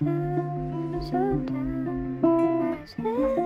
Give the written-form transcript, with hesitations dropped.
Sometimes I sit